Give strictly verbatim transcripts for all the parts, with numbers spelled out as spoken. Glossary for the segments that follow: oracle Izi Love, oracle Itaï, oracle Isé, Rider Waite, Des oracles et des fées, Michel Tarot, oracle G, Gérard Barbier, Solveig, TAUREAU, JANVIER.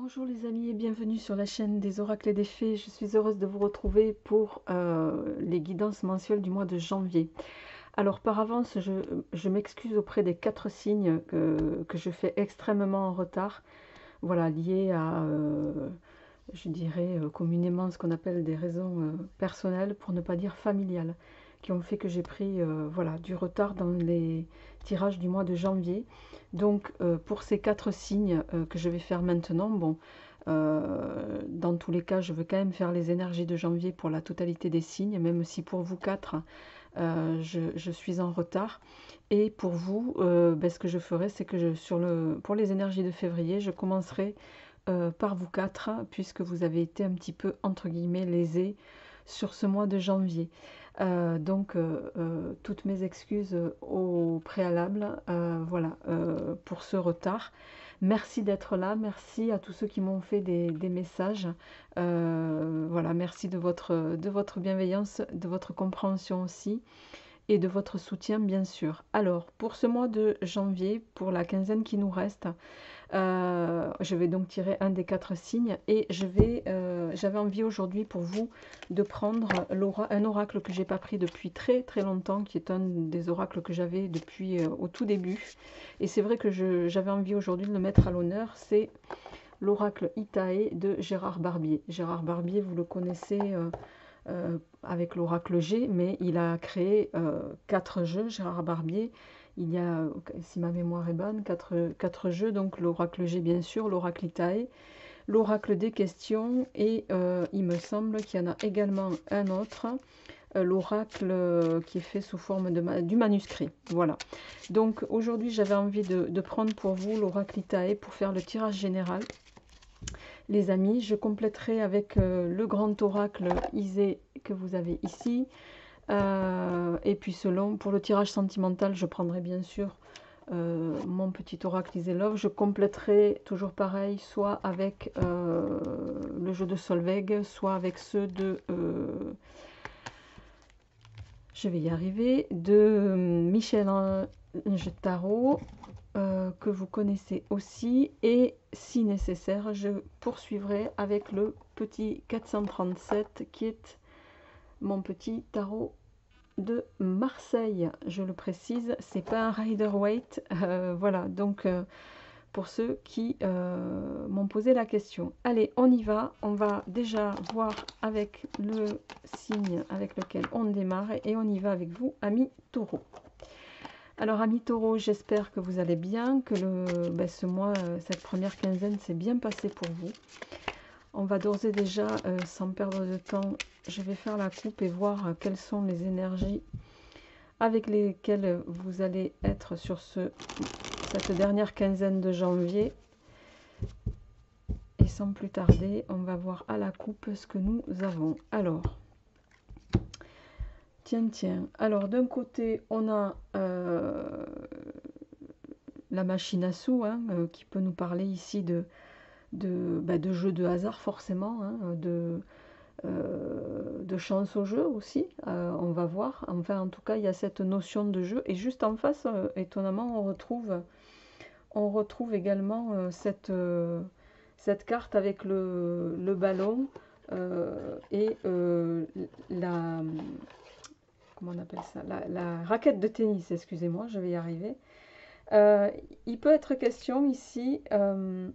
Bonjour les amis et bienvenue sur la chaîne des oracles et des fées. Je suis heureuse de vous retrouver pour euh, les guidances mensuelles du mois de janvier. Alors par avance, je, je m'excuse auprès des quatre signes que, que je fais extrêmement en retard. Voilà, liés à, euh, je dirais communément ce qu'on appelle des raisons euh, personnelles, pour ne pas dire familiales, qui ont fait que j'ai pris euh, voilà, du retard dans les tirages du mois de janvier. Donc euh, pour ces quatre signes euh, que je vais faire maintenant, bon, euh, dans tous les cas je veux quand même faire les énergies de janvier pour la totalité des signes, même si pour vous quatre euh, je, je suis en retard. Et pour vous, euh, ben, ce que je ferai, c'est que je, sur le, pour les énergies de février, je commencerai euh, par vous quatre, puisque vous avez été un petit peu, entre guillemets, lésés sur ce mois de janvier. Euh, donc euh, euh, toutes mes excuses au préalable, euh, voilà, euh, pour ce retard. Merci d'être là, merci à tous ceux qui m'ont fait des, des messages, euh, voilà, merci de votre, de votre bienveillance, de votre compréhension aussi, et de votre soutien bien sûr. Alors pour ce mois de janvier, pour la quinzaine qui nous reste, euh, je vais donc tirer un des quatre signes, et je vais, euh, j'avais envie aujourd'hui pour vous de prendre l'aura, un oracle que j'ai pas pris depuis très très longtemps, qui est un des oracles que j'avais depuis euh, au tout début, et c'est vrai que j'avais envie aujourd'hui de le mettre à l'honneur. C'est l'oracle Itaï de Gérard Barbier. Gérard Barbier, vous le connaissez euh, Euh, avec l'oracle G, mais il a créé euh, quatre jeux, Gérard Barbier. Il y a, si ma mémoire est bonne, quatre, quatre jeux, donc l'oracle G bien sûr, l'oracle Itaï, l'oracle des questions, et euh, il me semble qu'il y en a également un autre, euh, l'oracle qui est fait sous forme de, du manuscrit. Voilà, donc aujourd'hui j'avais envie de, de prendre pour vous l'oracle Itaï pour faire le tirage général. Les amis, je compléterai avec euh, le grand oracle Isé que vous avez ici. Euh, et puis selon, pour le tirage sentimental, je prendrai bien sûr euh, mon petit oracle Izi Love. Je compléterai toujours pareil, soit avec euh, le jeu de Solveig, soit avec ceux de... Euh, je vais y arriver, de Michel Tarot. Euh, que vous connaissez aussi, et si nécessaire je poursuivrai avec le petit quatre cent trente-sept qui est mon petit tarot de Marseille, je le précise, c'est pas un Rider Waite, euh, voilà, donc euh, pour ceux qui euh, m'ont posé la question. Allez, on y va, on va déjà voir avec le signe avec lequel on démarre, et on y va avec vous, amis taureaux. Alors amis taureaux, j'espère que vous allez bien, que le, ben, ce mois, cette première quinzaine s'est bien passée pour vous. On va d'ores et déjà, euh, sans perdre de temps, je vais faire la coupe et voir quelles sont les énergies avec lesquelles vous allez être sur ce, cette dernière quinzaine de janvier. Et sans plus tarder, on va voir à la coupe ce que nous avons. Alors... Tiens, tiens. Alors, d'un côté, on a euh, la machine à sous, hein, euh, qui peut nous parler ici de, de, bah, de jeux de hasard, forcément, hein, de, euh, de chance au jeu aussi, euh, on va voir. Enfin, en tout cas, il y a cette notion de jeu. Et juste en face, euh, étonnamment, on retrouve, on retrouve également euh, cette, euh, cette carte avec le, le ballon euh, et euh, la... Comment on appelle ça, la, la raquette de tennis, excusez-moi, je vais y arriver. Euh, il peut être question ici, euh...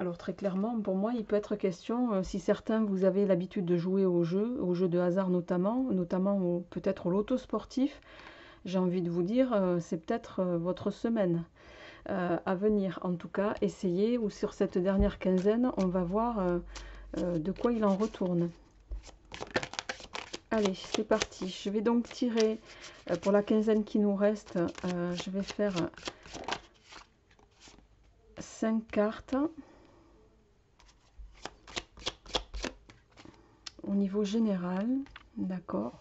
alors très clairement, pour moi, il peut être question, euh, si certains, vous avez l'habitude de jouer aux jeux, aux jeux de hasard notamment, notamment peut-être au loto sportif, j'ai envie de vous dire, euh, c'est peut-être euh, votre semaine euh, à venir. En tout cas, essayez, ou sur cette dernière quinzaine, on va voir euh, euh, de quoi il en retourne. Allez, c'est parti. Je vais donc tirer euh, pour la quinzaine qui nous reste. Euh, je vais faire cinq cartes. Au niveau général, d'accord.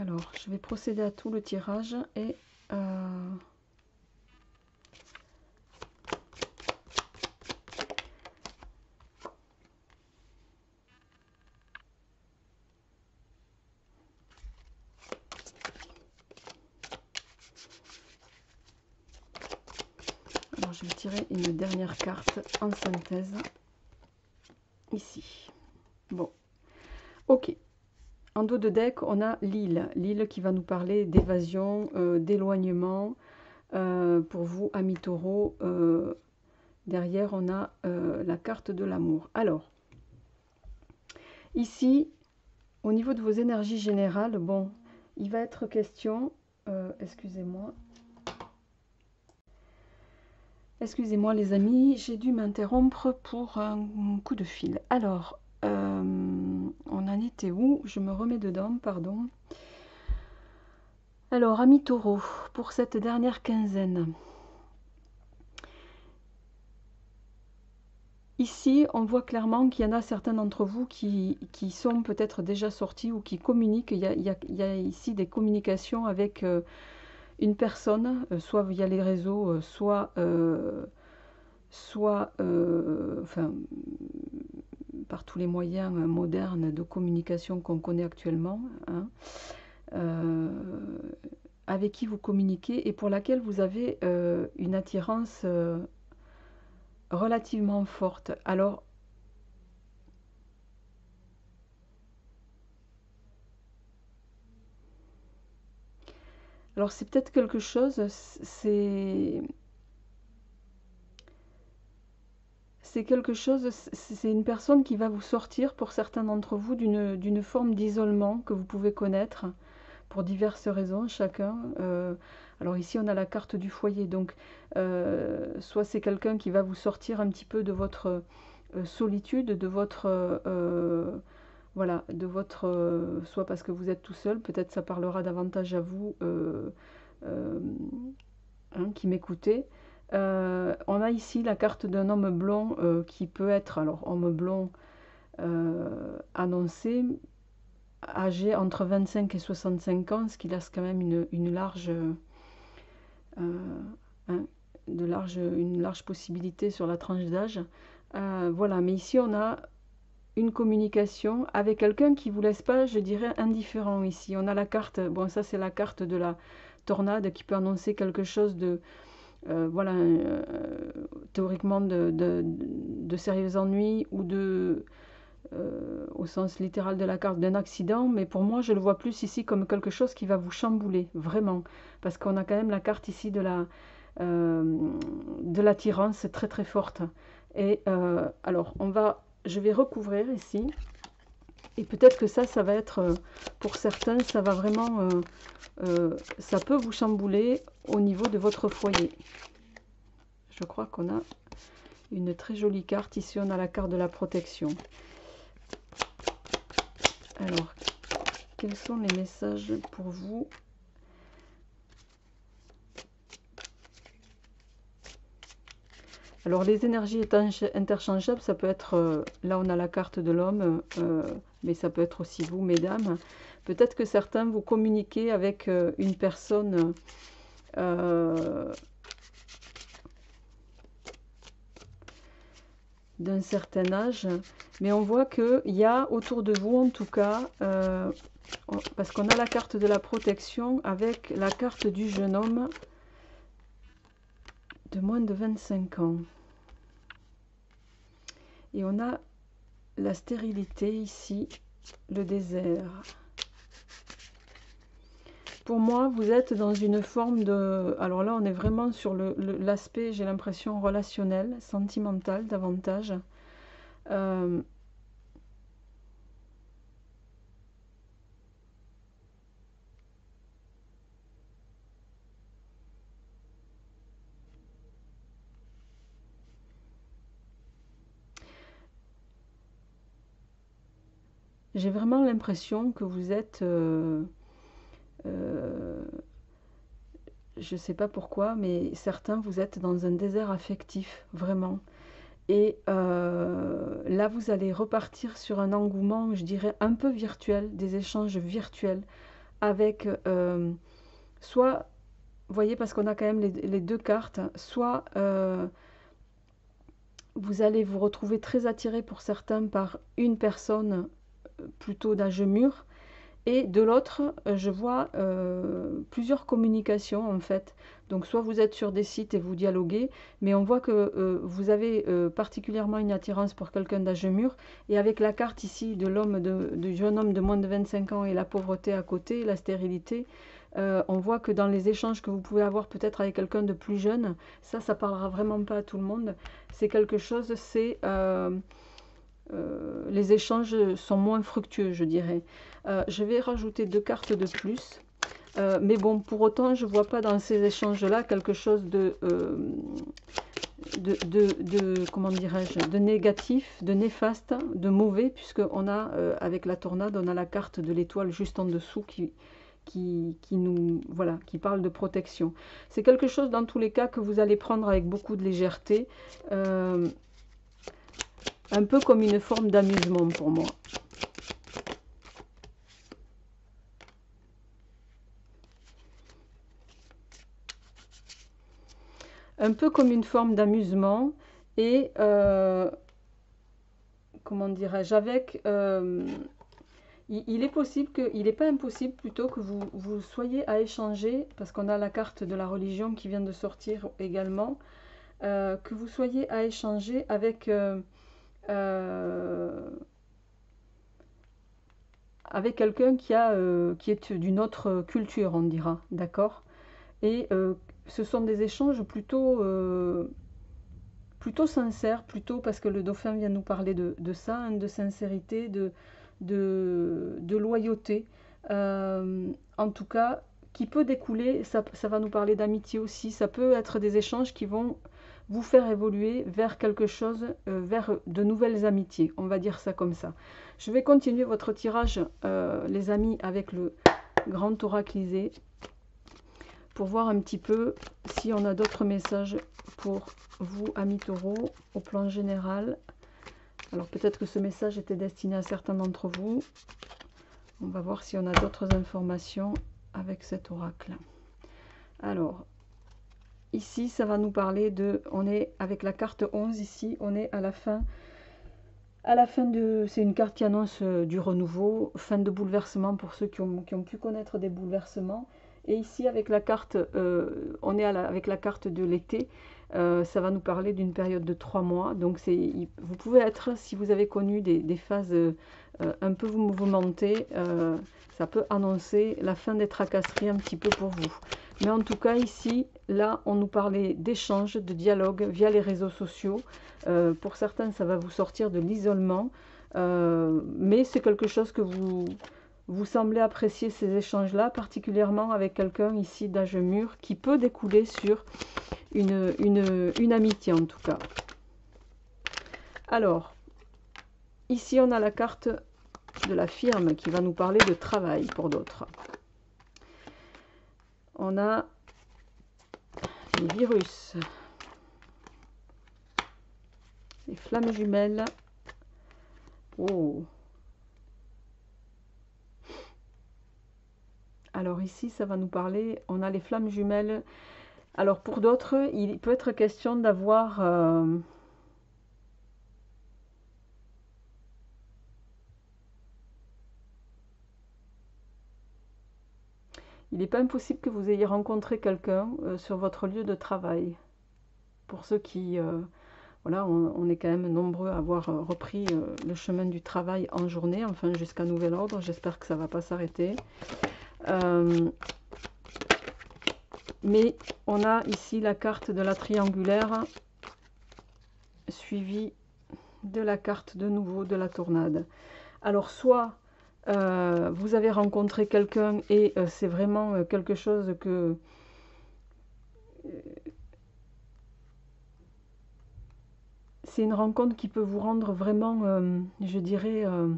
Alors, je vais procéder à tout le tirage et... Euh je vais tirer une dernière carte en synthèse ici. Bon, ok. En dos de deck, on a l'île. L'île qui va nous parler d'évasion, euh, d'éloignement. Euh, pour vous, amis taureaux, euh, derrière, on a euh, la carte de l'amour. Alors, ici, au niveau de vos énergies générales, bon, il va être question... Euh, excusez-moi. Excusez-moi, les amis, j'ai dû m'interrompre pour un coup de fil. Alors... Euh, on en était où? Je me remets dedans, pardon. Alors, amis taureaux, pour cette dernière quinzaine. Ici, on voit clairement qu'il y en a certains d'entre vous qui, qui sont peut-être déjà sortis ou qui communiquent. Il y a, il y a, il y a ici des communications avec euh, une personne, euh, soit via les réseaux, euh, soit... Euh, soit euh, enfin, par tous les moyens modernes de communication qu'on connaît actuellement, hein, euh, avec qui vous communiquez et pour laquelle vous avez euh, une attirance euh, relativement forte. Alors, alors c'est peut-être quelque chose, c'est... C'est quelque chose, c'est une personne qui va vous sortir, pour certains d'entre vous, d'une d'une forme d'isolement que vous pouvez connaître pour diverses raisons, chacun. Euh, alors ici, on a la carte du foyer, donc euh, soit c'est quelqu'un qui va vous sortir un petit peu de votre euh, solitude, de votre... Euh, voilà, de votre... Euh, soit parce que vous êtes tout seul, peut-être ça parlera davantage à vous euh, euh, hein, qui m'écoutez. Euh, on a ici la carte d'un homme blond euh, qui peut être, alors homme blond euh, annoncé, âgé entre vingt-cinq et soixante-cinq ans, ce qui laisse quand même une, une large, euh, hein, de large, une large possibilité sur la tranche d'âge. Euh, voilà, mais ici on a une communication avec quelqu'un qui ne vous laisse pas, je dirais, indifférent ici. On a la carte, bon ça c'est la carte de la tornade qui peut annoncer quelque chose de... Euh, voilà, euh, théoriquement de, de, de sérieux ennuis ou de, euh, au sens littéral de la carte, d'un accident, mais pour moi je le vois plus ici comme quelque chose qui va vous chambouler, vraiment, parce qu'on a quand même la carte ici de la euh, de l'attirance très très forte. Et euh, alors on va, je vais recouvrir ici, et peut-être que ça, ça va être, pour certains, ça va vraiment, euh, euh, ça peut vous chambouler au niveau de votre foyer. Je crois qu'on a une très jolie carte. Ici, on a la carte de la protection. Alors, quels sont les messages pour vous ? Alors, les énergies interchangeables, ça peut être... Euh, là, on a la carte de l'homme, euh, mais ça peut être aussi vous, mesdames. Peut-être que certains vous communiquez avec euh, une personne... Euh, d'un certain âge. Mais on voit qu'il y a autour de vous, en tout cas... Euh, on, parce qu'on a la carte de la protection avec la carte du jeune homme de moins de vingt-cinq ans. Et on a la stérilité ici, le désert. Pour moi, vous êtes dans une forme de... Alors là, on est vraiment sur le, le, l'aspect, j'ai l'impression, relationnel, sentimental davantage. Euh... J'ai vraiment l'impression que vous êtes, euh, euh, je ne sais pas pourquoi, mais certains, vous êtes dans un désert affectif, vraiment. Et euh, là, vous allez repartir sur un engouement, je dirais, un peu virtuel, des échanges virtuels, avec euh, soit, vous voyez, parce qu'on a quand même les, les deux cartes, soit euh, vous allez vous retrouver très attiré pour certains par une personne, plutôt d'âge mûr, Et de l'autre, je vois euh, plusieurs communications en fait. Donc soit vous êtes sur des sites et vous dialoguez, mais on voit que euh, vous avez euh, particulièrement une attirance pour quelqu'un d'âge mûr. Et avec la carte ici de l'homme, du jeune homme de moins de vingt-cinq ans et la pauvreté à côté, la stérilité, euh, on voit que dans les échanges que vous pouvez avoir peut-être avec quelqu'un de plus jeune, ça, ça parlera vraiment pas à tout le monde. C'est quelque chose, c'est... Euh, Euh, les échanges sont moins fructueux, je dirais. Euh, je vais rajouter deux cartes de plus. Euh, mais bon, pour autant, je ne vois pas dans ces échanges-là quelque chose de... Euh, de, de, de comment dirais-je, de négatif, de néfaste, de mauvais, puisqu'on a, euh, avec la tornade, on a la carte de l'étoile juste en dessous qui... Qui, qui nous voilà, qui parle de protection. C'est quelque chose, dans tous les cas, que vous allez prendre avec beaucoup de légèreté. Euh, Un peu comme une forme d'amusement pour moi. Un peu comme une forme d'amusement et, euh, comment dirais-je, avec... Euh, il n'est possible que, il n'est pas impossible plutôt que vous, vous soyez à échanger, parce qu'on a la carte de la religion qui vient de sortir également, euh, que vous soyez à échanger avec... Euh, Euh, avec quelqu'un qui, euh, qui est d'une autre culture, on dira, d'accord? Et euh, ce sont des échanges plutôt, euh, plutôt sincères, plutôt parce que le dauphin vient nous parler de, de ça, hein, de sincérité, de, de, de loyauté, euh, en tout cas, qui peut découler, ça, ça va nous parler d'amitié aussi, ça peut être des échanges qui vont... vous faire évoluer vers quelque chose, euh, vers de nouvelles amitiés, on va dire ça comme ça. Je vais continuer votre tirage, euh, les amis, avec le grand oracle Isé, pour voir un petit peu si on a d'autres messages pour vous, amis taureaux, au plan général. Alors peut-être que ce message était destiné à certains d'entre vous. On va voir si on a d'autres informations avec cet oracle. Alors... Ici, ça va nous parler de, on est avec la carte onze ici, on est à la fin, à la fin de, c'est une carte qui annonce du renouveau, fin de bouleversement pour ceux qui ont, qui ont pu connaître des bouleversements. Et ici, avec la carte, euh, on est à la, avec la carte de l'été, euh, ça va nous parler d'une période de trois mois. Donc, vous pouvez être, si vous avez connu des, des phases euh, un peu mouvementées, euh, ça peut annoncer la fin des tracasseries un petit peu pour vous. Mais en tout cas, ici, là, on nous parlait d'échanges, de dialogue via les réseaux sociaux. Euh, pour certains, ça va vous sortir de l'isolement. Euh, mais c'est quelque chose que vous, vous semblez apprécier, ces échanges-là, particulièrement avec quelqu'un ici d'âge mûr qui peut découler sur une, une, une amitié, en tout cas. Alors, ici, on a la carte de la firme qui va nous parler de travail pour d'autres. On a les virus, les flammes jumelles. Oh. Alors ici, ça va nous parler, on a les flammes jumelles. Alors pour d'autres, il peut être question d'avoir... Euh, il n'est pas impossible que vous ayez rencontré quelqu'un euh, sur votre lieu de travail. Pour ceux qui... Euh, voilà, on, on est quand même nombreux à avoir euh, repris euh, le chemin du travail en journée, enfin jusqu'à nouvel ordre. J'espère que ça ne va pas s'arrêter. Euh, mais on a ici la carte de la triangulaire, suivie de la carte de nouveau de la tornade. Alors soit... Euh, vous avez rencontré quelqu'un et euh, c'est vraiment euh, quelque chose que euh, c'est une rencontre qui peut vous rendre vraiment, euh, je dirais, euh,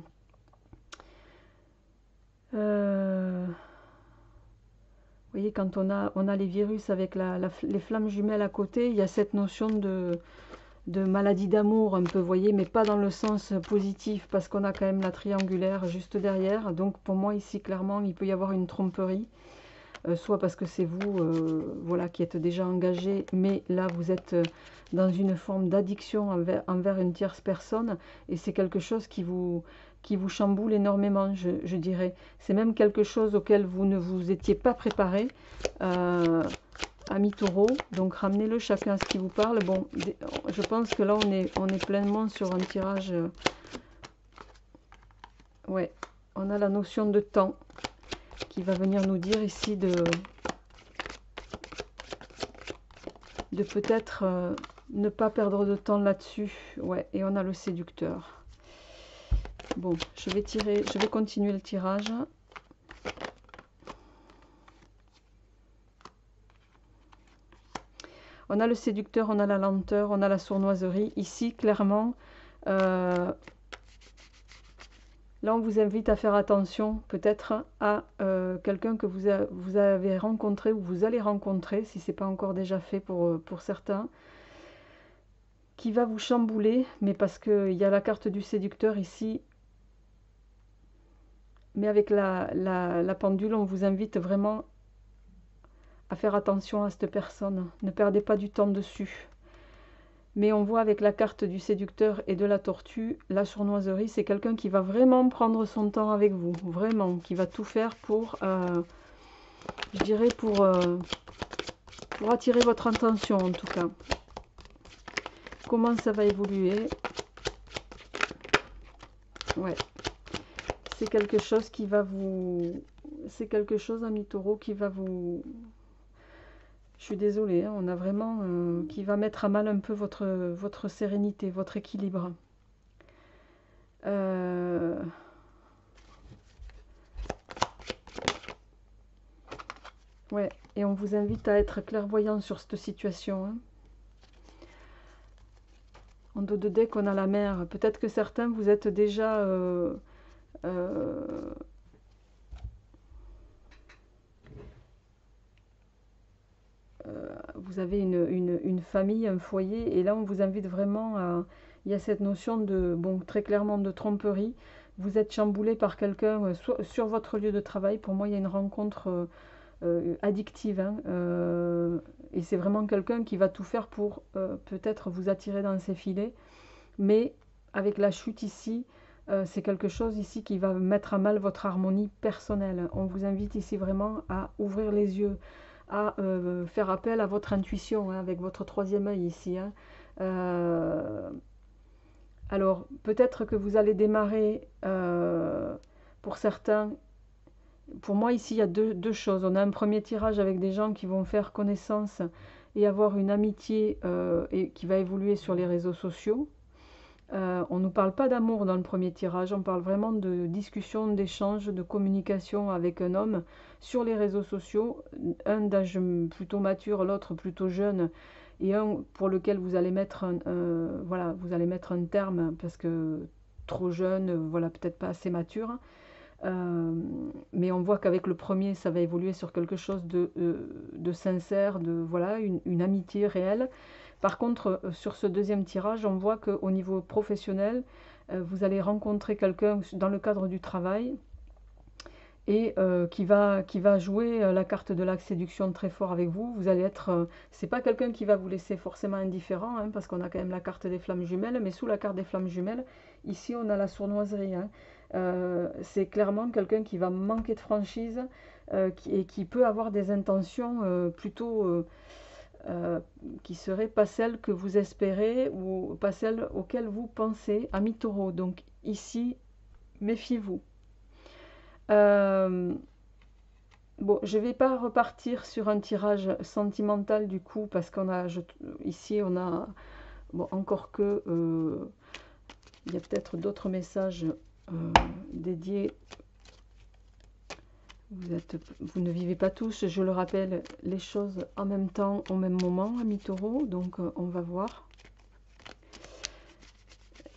euh, vous voyez, quand on a, on a les virus avec la, la, les flammes jumelles à côté, il y a cette notion de... de maladie d'amour un peu, voyez, mais pas dans le sens positif, parce qu'on a quand même la triangulaire juste derrière. Donc pour moi ici, clairement, il peut y avoir une tromperie, euh, soit parce que c'est vous euh, voilà, qui êtes déjà engagé, mais là vous êtes dans une forme d'addiction envers, envers une tierce personne, et c'est quelque chose qui vous, qui vous chamboule énormément, je, je dirais. C'est même quelque chose auquel vous ne vous étiez pas préparé, euh, ami taureau. Donc ramenez-le chacun à ce qui vous parle. Bon, je pense que là, on est, on est pleinement sur un tirage... Euh, ouais, on a la notion de temps qui va venir nous dire ici de... de peut-être euh, ne pas perdre de temps là-dessus. Ouais, et on a le séducteur. Bon, je vais tirer, je vais continuer le tirage. On a le séducteur, on a la lenteur, on a la sournoiserie. Ici, clairement, euh, là, on vous invite à faire attention peut-être à euh, quelqu'un que vous, a, vous avez rencontré ou vous allez rencontrer, si ce n'est pas encore déjà fait pour, pour certains, qui va vous chambouler, mais parce qu'il y a la carte du séducteur ici, mais avec la, la, la pendule, on vous invite vraiment à faire attention à cette personne. Ne perdez pas du temps dessus. Mais on voit avec la carte du séducteur et de la tortue, la sournoiserie, c'est quelqu'un qui va vraiment prendre son temps avec vous. Vraiment, qui va tout faire pour, euh, je dirais, pour, euh, pour attirer votre attention en tout cas. Comment ça va évoluer? Ouais. C'est quelque chose qui va vous... C'est quelque chose, ami taureau, qui va vous... Je suis désolée, hein, on a vraiment... Euh, qui va mettre à mal un peu votre, votre sérénité, votre équilibre. Euh... Ouais, et on vous invite à être clairvoyant sur cette situation. Hein. En dos de deck, on a la mer. Peut-être que certains, vous êtes déjà... Euh, euh, vous avez une, une, une famille, un foyer, et là on vous invite vraiment à... Il y a cette notion de, bon, très clairement de tromperie. Vous êtes chamboulé par quelqu'un sur votre lieu de travail. Pour moi, il y a une rencontre euh, addictive, hein, euh, et c'est vraiment quelqu'un qui va tout faire pour euh, peut-être vous attirer dans ses filets. Mais avec la chute ici, euh, c'est quelque chose ici qui va mettre à mal votre harmonie personnelle. On vous invite ici vraiment à ouvrir les yeux, à euh, faire appel à votre intuition, hein, avec votre troisième œil ici. Hein. Euh, alors, peut-être que vous allez démarrer, euh, pour certains, pour moi ici, il y a deux, deux choses. On a un premier tirage avec des gens qui vont faire connaissance et avoir une amitié euh, et qui va évoluer sur les réseaux sociaux. Euh, on ne nous parle pas d'amour dans le premier tirage, on parle vraiment de discussion, d'échange, de communication avec un homme sur les réseaux sociaux, un d'âge plutôt mature, l'autre plutôt jeune, et un pour lequel vous allez mettre un, euh, voilà, vous allez mettre un terme, parce que trop jeune, voilà, peut-être pas assez mature. Euh, mais on voit qu'avec le premier, ça va évoluer sur quelque chose de, euh, de sincère, de, voilà, une, une amitié réelle. Par contre, sur ce deuxième tirage, on voit qu'au niveau professionnel, euh, vous allez rencontrer quelqu'un dans le cadre du travail et euh, qui, va, qui va jouer la carte de la séduction très fort avec vous. Vous allez être... Euh, c'est pas quelqu'un qui va vous laisser forcément indifférent, hein, parce qu'on a quand même la carte des flammes jumelles, mais sous la carte des flammes jumelles, ici on a la sournoiserie. Hein. Euh, c'est clairement quelqu'un qui va manquer de franchise euh, qui, et qui peut avoir des intentions euh, plutôt... Euh, Euh, qui ne seraient pas celles que vous espérez ou pas celles auxquelles vous pensez, ami taureau. Donc ici, méfiez-vous. Euh, bon, je ne vais pas repartir sur un tirage sentimental du coup, parce qu'on a je, ici, on a bon, encore que euh, il y a peut-être d'autres messages euh, dédiés. Vous, êtes, vous ne vivez pas tous, je le rappelle, les choses en même temps, au même moment, ami taureau. Donc, euh, on va voir.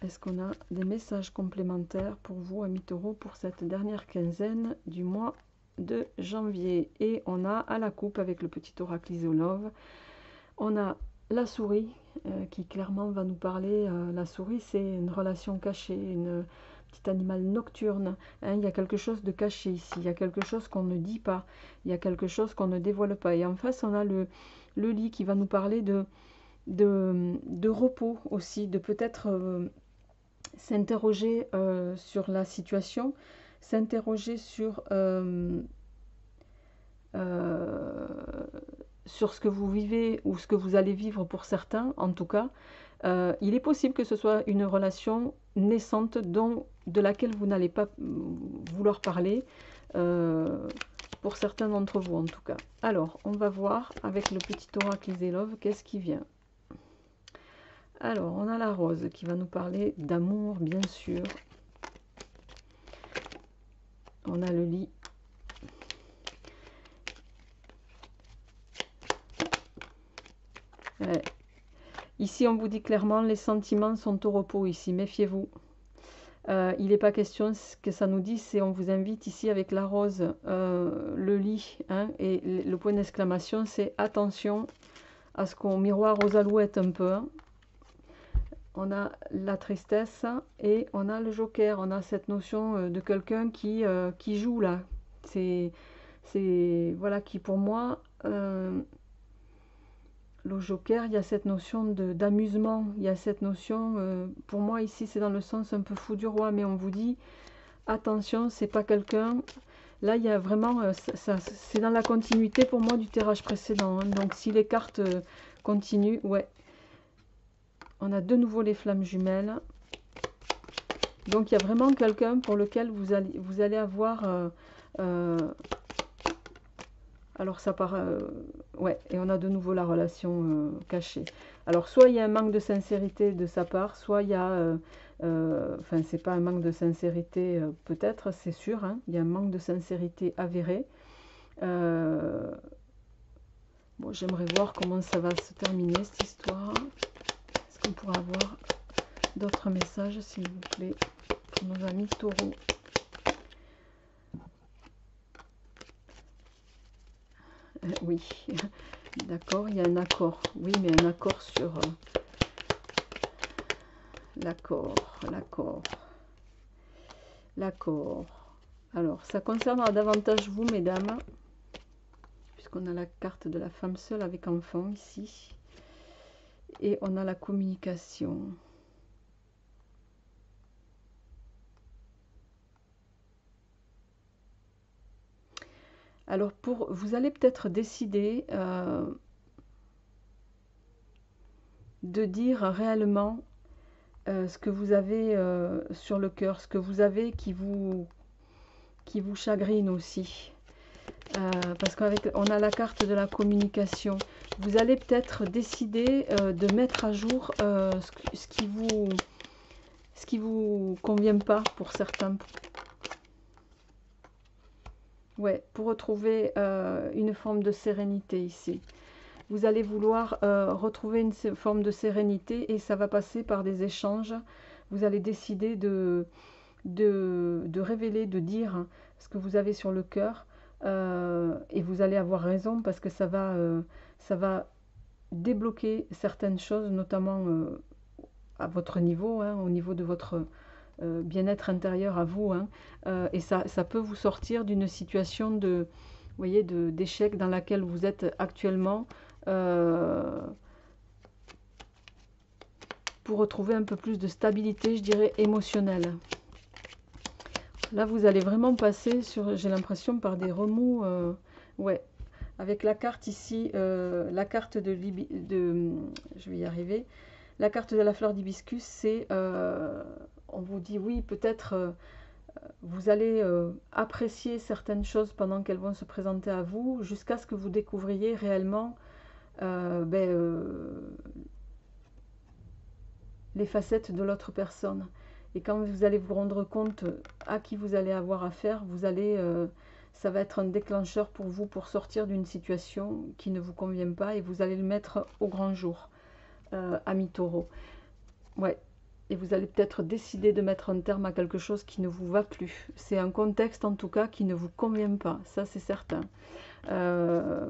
Est-ce qu'on a des messages complémentaires pour vous, ami taureau, pour cette dernière quinzaine du mois de janvier? Et on a à la coupe, avec le petit oracle Izi Love, on a la souris euh, qui clairement va nous parler. Euh, la souris, c'est une relation cachée, une... petit animal nocturne, hein, il y a quelque chose de caché ici, il y a quelque chose qu'on ne dit pas, il y a quelque chose qu'on ne dévoile pas. Et en face, on a le, le lit qui va nous parler de, de, de repos aussi, de peut-être euh, s'interroger euh, sur la situation, s'interroger sur, euh, euh, sur ce que vous vivez ou ce que vous allez vivre pour certains, en tout cas. Euh, il est possible que ce soit une relation naissante dont, de laquelle vous n'allez pas vouloir parler, euh, pour certains d'entre vous en tout cas. Alors, on va voir avec le petit oracle Izi Love qu'est-ce qui vient. Alors, on a la rose qui va nous parler d'amour, bien sûr. On a le lit. Ouais. Ici, on vous dit clairement, les sentiments sont au repos ici, méfiez-vous. Euh, il n'est pas question, ce que ça nous dit, c'est on vous invite ici avec la rose, euh, le lit, hein, et le point d'exclamation, c'est attention à ce qu'on miroir aux alouettes un peu. Hein. On a la tristesse et on a le joker, on a cette notion de quelqu'un qui, euh, qui joue là. C'est, c'est, voilà, qui pour moi... Euh, le joker, il y a cette notion d'amusement, il y a cette notion, euh, pour moi ici c'est dans le sens un peu fou du roi, mais on vous dit, attention, c'est pas quelqu'un, là il y a vraiment, euh, ça, ça, c'est dans la continuité pour moi du tirage précédent, hein. Donc si les cartes euh, continuent, ouais, on a de nouveau les flammes jumelles, donc il y a vraiment quelqu'un pour lequel vous allez, vous allez avoir... Euh, euh, Alors ça part, euh, ouais, et on a de nouveau la relation euh, cachée. Alors soit il y a un manque de sincérité de sa part, soit il y a, euh, euh, enfin c'est pas un manque de sincérité euh, peut-être, c'est sûr, hein, il y a un manque de sincérité avéré. Euh, bon, j'aimerais voir comment ça va se terminer cette histoire. Est-ce qu'on pourra avoir d'autres messages s'il vous plaît pour nos amis taureaux? Oui, d'accord, il y a un accord. Oui, mais un accord sur... Euh, l'accord, l'accord, l'accord. Alors, ça concernera davantage vous, mesdames, puisqu'on a la carte de la femme seule avec enfant ici. Et on a la communication. Alors, pour, vous allez peut-être décider euh, de dire réellement euh, ce que vous avez euh, sur le cœur, ce que vous avez qui vous, qui vous chagrine aussi. Euh, parce qu'on a la carte de la communication. Vous allez peut-être décider euh, de mettre à jour euh, ce, ce qui vous, ce qui vous convient pas pour certains. Ouais, pour retrouver euh, une forme de sérénité ici. Vous allez vouloir euh, retrouver une forme de sérénité et ça va passer par des échanges. Vous allez décider de, de, de révéler, de dire ce que vous avez sur le cœur. Euh, et vous allez avoir raison parce que ça va, euh, ça va débloquer certaines choses, notamment euh, à votre niveau, hein, au niveau de votre... Euh, bien-être intérieur à vous, hein. euh, et ça, ça peut vous sortir d'une situation de, vous voyez, de, d'échec dans laquelle vous êtes actuellement, euh, pour retrouver un peu plus de stabilité, je dirais, émotionnelle. Là, vous allez vraiment passer sur, j'ai l'impression, par des remous, euh, ouais, avec la carte ici, euh, la carte de, de, je vais y arriver, la carte de la fleur d'hibiscus, c'est... Euh, on vous dit, oui, peut-être euh, vous allez euh, apprécier certaines choses pendant qu'elles vont se présenter à vous, jusqu'à ce que vous découvriez réellement euh, ben, euh, les facettes de l'autre personne. Et quand vous allez vous rendre compte à qui vous allez avoir affaire, vous allez, euh, ça va être un déclencheur pour vous pour sortir d'une situation qui ne vous convient pas et vous allez le mettre au grand jour, euh, ami taureau. Ouais. Et vous allez peut-être décider de mettre un terme à quelque chose qui ne vous va plus. C'est un contexte, en tout cas, qui ne vous convient pas. Ça, c'est certain. Euh...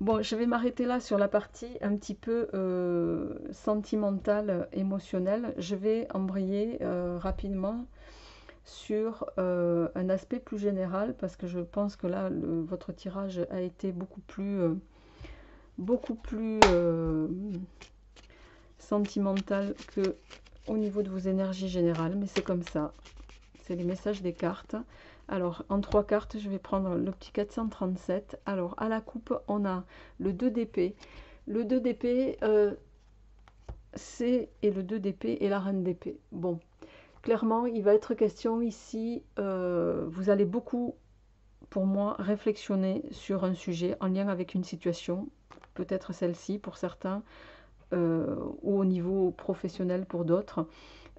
Bon, je vais m'arrêter là sur la partie un petit peu euh, sentimentale, émotionnelle. Je vais embrayer euh, rapidement sur euh, un aspect plus général, parce que je pense que là, le, votre tirage a été beaucoup plus... Euh, beaucoup plus... Euh, sentimental que au niveau de vos énergies générales, mais c'est comme ça, c'est les messages des cartes. Alors, en trois cartes, je vais prendre le petit quatre cent trente-sept. Alors, à la coupe, on a le deux d'épée. Le deux d'épée, euh, c'est et le deux d'épée et la reine d'épée. Bon, clairement, il va être question ici, euh, vous allez beaucoup, pour moi, réflexionner sur un sujet en lien avec une situation, peut-être celle-ci pour certains, euh, ou au niveau professionnel pour d'autres.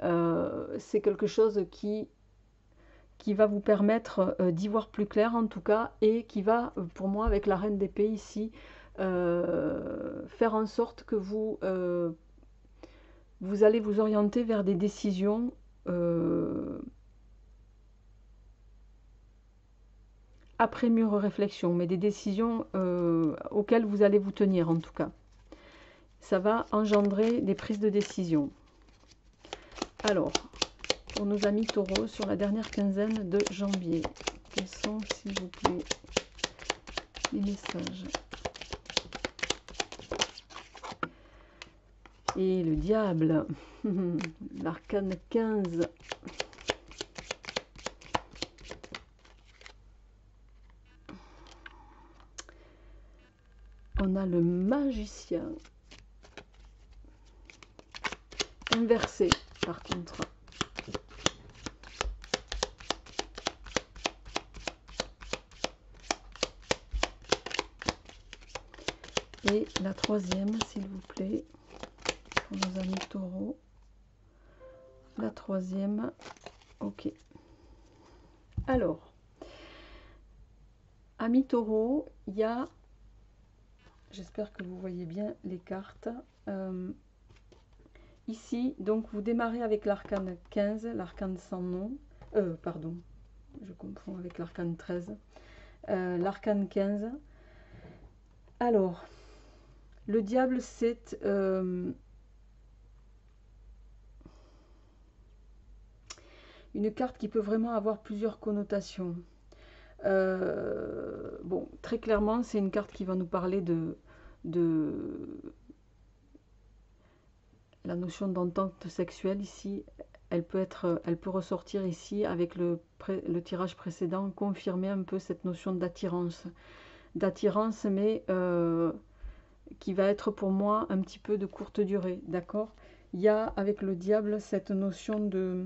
Euh, c'est quelque chose qui... qui va vous permettre d'y voir plus clair en tout cas, et qui va, pour moi, avec la reine d'épée ici, euh, faire en sorte que vous, euh, vous allez vous orienter vers des décisions euh, après mûre réflexion, mais des décisions euh, auxquelles vous allez vous tenir en tout cas. Ça va engendrer des prises de décision. Alors, pour nos amis taureaux sur la dernière quinzaine de janvier. Quels sont, s'il vous plaît, les messages? Et le diable, l'arcane quinze. On a le magicien. Inversé, par contre. Et la troisième, s'il vous plaît, pour nos amis taureaux. La troisième, ok. Alors, amis taureaux, il y a, j'espère que vous voyez bien les cartes. Euh, ici, donc, vous démarrez avec l'arcane quinze, l'arcane sans nom. Euh, pardon, je confonds avec l'arcane treize. Euh, l'arcane quinze. Alors... Le diable, c'est euh, une carte qui peut vraiment avoir plusieurs connotations. Euh, bon, très clairement, c'est une carte qui va nous parler de, de la notion d'entente sexuelle ici. Elle peut, être, elle peut ressortir ici avec le, pré, le tirage précédent, confirmer un peu cette notion d'attirance. D'attirance, mais... Euh, qui va être pour moi un petit peu de courte durée, d'accord? Il y a avec le diable cette notion de,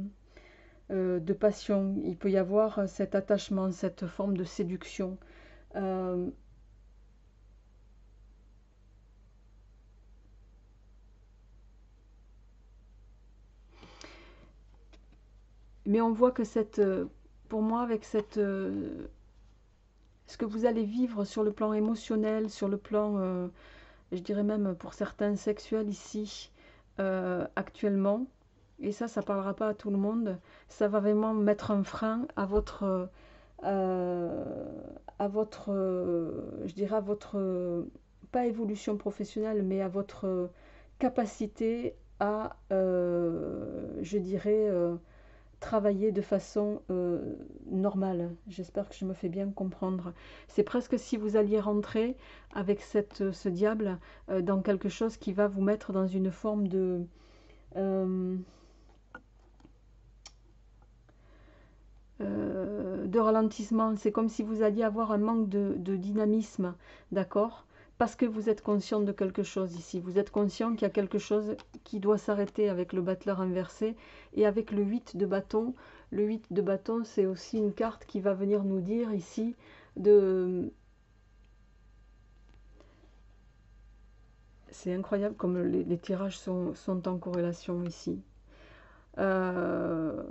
euh, de passion, il peut y avoir cet attachement, cette forme de séduction. Euh, mais on voit que cette, pour moi avec cette... Euh, ce que vous allez vivre sur le plan émotionnel, sur le plan... Euh, je dirais même pour certains sexuels ici, euh, actuellement, et ça, ça ne parlera pas à tout le monde, ça va vraiment mettre un frein à votre, euh, à votre, euh, je dirais à votre, pas évolution professionnelle, mais à votre capacité à, euh, je dirais, euh, travailler de façon euh, normale. J'espère que je me fais bien comprendre. C'est presque si vous alliez rentrer avec cette, ce diable euh, dans quelque chose qui va vous mettre dans une forme de... Euh, euh, de ralentissement. C'est comme si vous alliez avoir un manque de, de dynamisme, d'accord ? Parce que vous êtes conscient de quelque chose ici. Vous êtes conscient qu'il y a quelque chose qui doit s'arrêter avec le battleur inversé. Et avec le huit de bâton, le huit de bâton, c'est aussi une carte qui va venir nous dire ici de... C'est incroyable comme les, les tirages sont, sont en corrélation ici. Euh...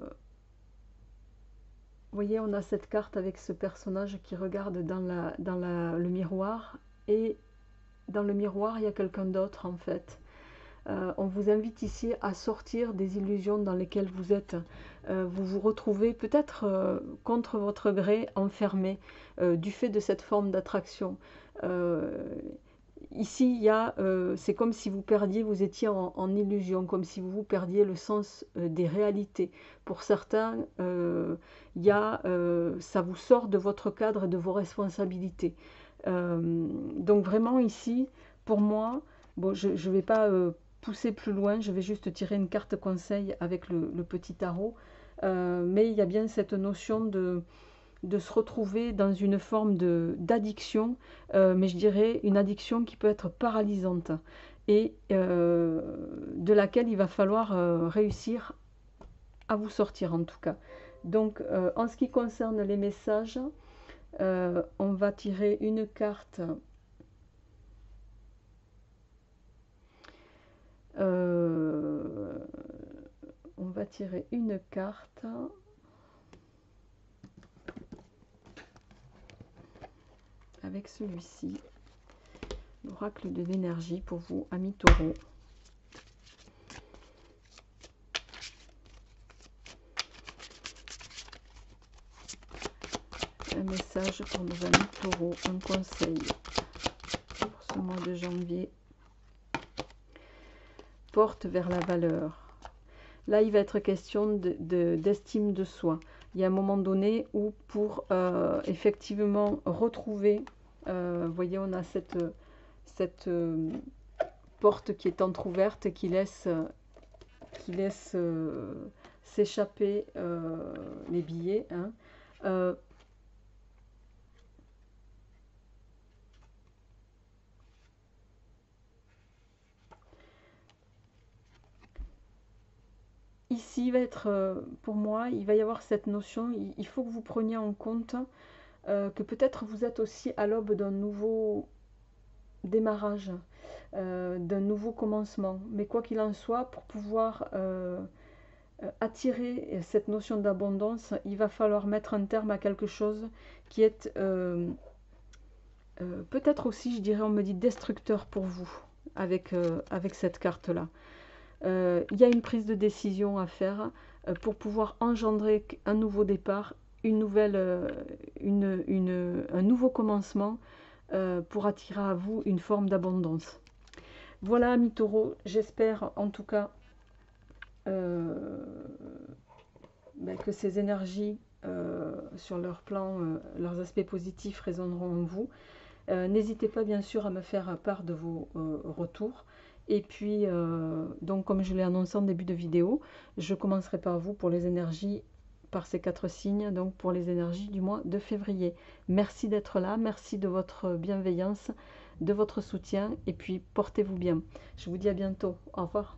Vous voyez, on a cette carte avec ce personnage qui regarde dans, la, dans la, le miroir et... Dans le miroir, il y a quelqu'un d'autre en fait. Euh, on vous invite ici à sortir des illusions dans lesquelles vous êtes. Euh, vous vous retrouvez peut-être euh, contre votre gré enfermé euh, du fait de cette forme d'attraction. Euh, ici, il y a, euh, c'est comme si vous perdiez, vous étiez en, en illusion, comme si vous perdiez le sens euh, des réalités. Pour certains, euh, il y a, euh, ça vous sort de votre cadre et de vos responsabilités. Euh, donc vraiment ici, pour moi, bon, je ne vais pas euh, pousser plus loin. Je vais juste tirer une carte conseil avec le, le petit tarot. Euh, mais il y a bien cette notion de, de se retrouver dans une forme d'addiction, euh, mais je dirais une addiction qui peut être paralysante et euh, de laquelle il va falloir euh, réussir à vous sortir en tout cas. Donc euh, en ce qui concerne les messages, euh, on va tirer une carte euh, on va tirer une carte avec celui-ci, l'oracle de l'énergie pour vous, amis taureaux. Un message pour nos amis taureaux, un conseil pour ce mois de janvier. Porte vers la valeur. Là, il va être question de, de, d'estime de soi. Il y a un moment donné où pour euh, effectivement retrouver, euh, vous voyez, on a cette, cette euh, porte qui est entrouverte et qui laisse, qui laisse euh, s'échapper euh, les billets. Hein. Euh, Ici, il va être, pour moi, il va y avoir cette notion, il faut que vous preniez en compte euh, que peut-être vous êtes aussi à l'aube d'un nouveau démarrage, euh, d'un nouveau commencement. Mais quoi qu'il en soit, pour pouvoir euh, attirer cette notion d'abondance, il va falloir mettre un terme à quelque chose qui est euh, euh, peut-être aussi, je dirais, on me dit destructeur pour vous avec, euh, avec cette carte-là. Euh, il y a une prise de décision à faire euh, pour pouvoir engendrer un nouveau départ, une nouvelle, euh, une, une, un nouveau commencement euh, pour attirer à vous une forme d'abondance. Voilà, amis taureaux, j'espère en tout cas euh, ben, que ces énergies euh, sur leur plan, euh, leurs aspects positifs résonneront en vous. Euh, n'hésitez pas bien sûr à me faire part de vos euh, retours. Et puis, euh, donc comme je l'ai annoncé en début de vidéo, je commencerai par vous pour les énergies, par ces quatre signes, donc pour les énergies du mois de février. Merci d'être là, merci de votre bienveillance, de votre soutien, et puis portez-vous bien. Je vous dis à bientôt, au revoir.